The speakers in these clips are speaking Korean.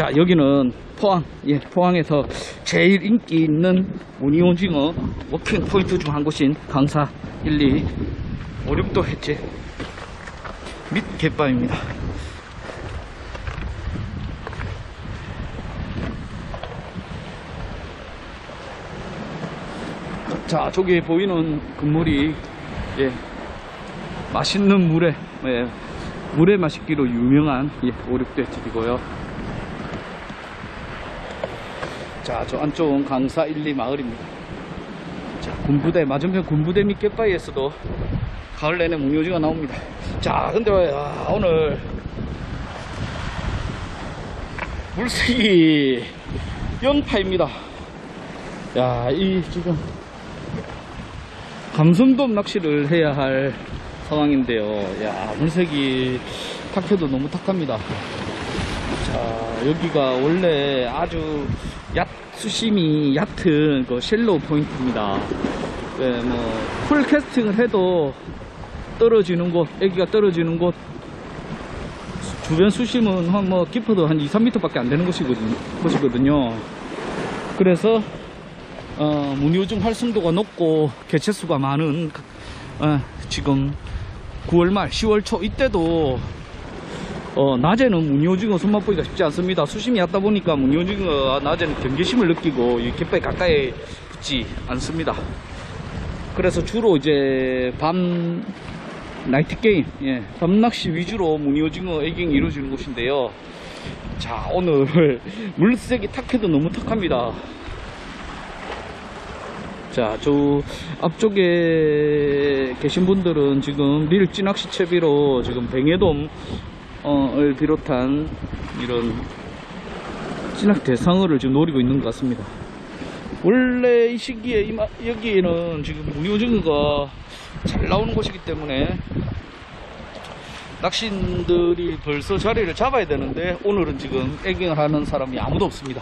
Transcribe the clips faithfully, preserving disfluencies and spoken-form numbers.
자, 여기는 포항, 예, 포항에서 제일 인기 있는 무늬오징어 워킹 포인트 중 한 곳인 강사 일, 이 오륙도 해체 및 갯바위입니다. 자, 저기 보이는 건물이 예, 맛있는 물회, 예, 물회 맛있기로 유명한 예, 오륙도 집이고요. 자, 저 안쪽은 강사 일, 이 마을입니다. 자, 군부대, 맞은편 군부대 및 갯바위에서도 가을 내내 무늬오징어 나옵니다. 자, 근데 아, 오늘 물색이 연파입니다. 야, 이 지금 감성돔 낚시를 해야 할 상황인데요. 야, 물색이 탁해도 너무 탁합니다. 자, 여기가 원래 아주 얕, 수심이 얕은 그 실로 포인트입니다. 예, 뭐, 풀 캐스팅을 해도 떨어지는 곳, 애기가 떨어지는 곳, 주변 수심은 한 뭐, 깊어도 한 이, 삼 미터 밖에 안 되는 곳이거든요. 곳이거든요. 그래서, 어, 무늬오징어 활성도가 높고 개체수가 많은 어, 지금 구월 말 시월 초 이때도 어, 낮에는 무늬오징어 손맛 보기가 쉽지 않습니다. 수심이 얕다 보니까 무늬오징어가 낮에는 경계심을 느끼고 갯바위 가까이 붙지 않습니다. 그래서 주로 이제 밤 나이트 게임, 예, 밤낚시 위주로 무늬오징어 에깅이 이루어지는 곳인데요. 자, 오늘 물색이 탁해도 너무 탁합니다. 자, 저 앞쪽에 계신 분들은 지금 밀지 낚시 채비로 지금 벵에돔을 비롯한 이런 찌낚 대상어를 지금 노리고 있는 것 같습니다. 원래 이 시기에 이마, 여기에는 지금 무늬오징어가 잘 나오는 곳이기 때문에 낚시인들이 벌써 자리를 잡아야 되는데 오늘은 지금 에깅을 하는 사람이 아무도 없습니다.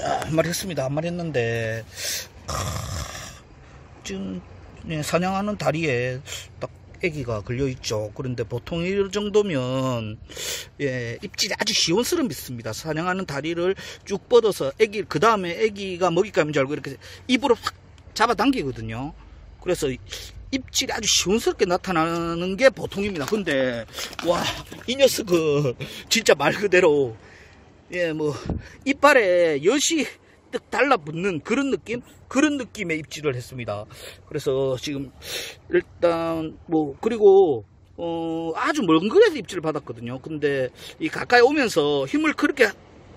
쭉 한 마리 했습니다. 한 마리 했는데 크... 지금 사냥하는 다리에 딱 애기가 걸려있죠. 그런데 보통 이 정도면 예, 입질이 아주 시원스럽습니다. 사냥하는 다리를 쭉 뻗어서 애기, 그 다음에 애기가 먹잇감인 줄 알고 이렇게 입으로 확 잡아당기거든요. 그래서 입질이 아주 시원스럽게 나타나는 게 보통입니다. 근데 와, 이 녀석은 진짜 말 그대로 예, 뭐 이빨에 엿이 뜩 달라붙는 그런 느낌? 그런 느낌의 입질을 했습니다. 그래서 지금 일단 뭐 그리고 어 아주 먼 거리에서 입질을 받았거든요. 근데 이 가까이 오면서 힘을 그렇게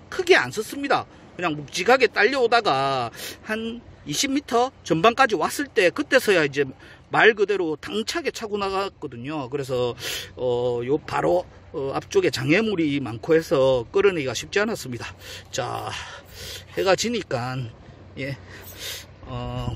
크게 안 썼습니다. 그냥 묵직하게 딸려오다가 한 이십 미터 전방까지 왔을 때 그때서야 이제 말 그대로 당차게 차고 나갔거든요. 그래서 어 요 바로 어 앞쪽에 장애물이 많고 해서 끌어내기가 쉽지 않았습니다. 자, 해가 지니까 예, 어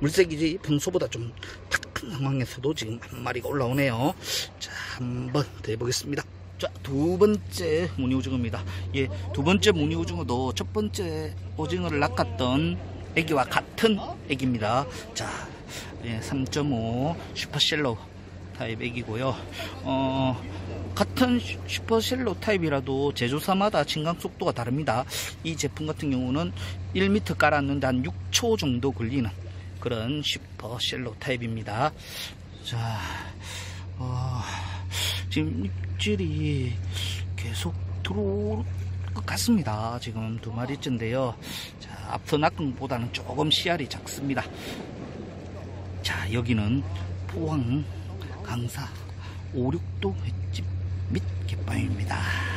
물색이 평소보다 좀 탁한 상황에서도 지금 한 마리가 올라오네요. 자, 한번 더 해보겠습니다. 자, 두 번째 무늬오징어입니다. 예, 두 번째 무늬오징어도 첫 번째 오징어를 낚았던 애기와 같은 애기입니다. 자, 예, 삼 점 오 슈퍼실로 타입 애기고요. 어, 같은 슈퍼실로 타입이라도 제조사마다 진강 속도가 다릅니다. 이 제품 같은 경우는 일 미터 깔았는데 한 육 초 정도 걸리는 그런 슈퍼실로 타입입니다. 자, 어, 지금 입질이 계속 들어올 것 같습니다. 지금 두 마리째인데요. 자, 앞서 낚은 것보다는 조금 씨알이 작습니다. 자, 여기는 포항 강사 오륙도 횟집 및 갯방입니다.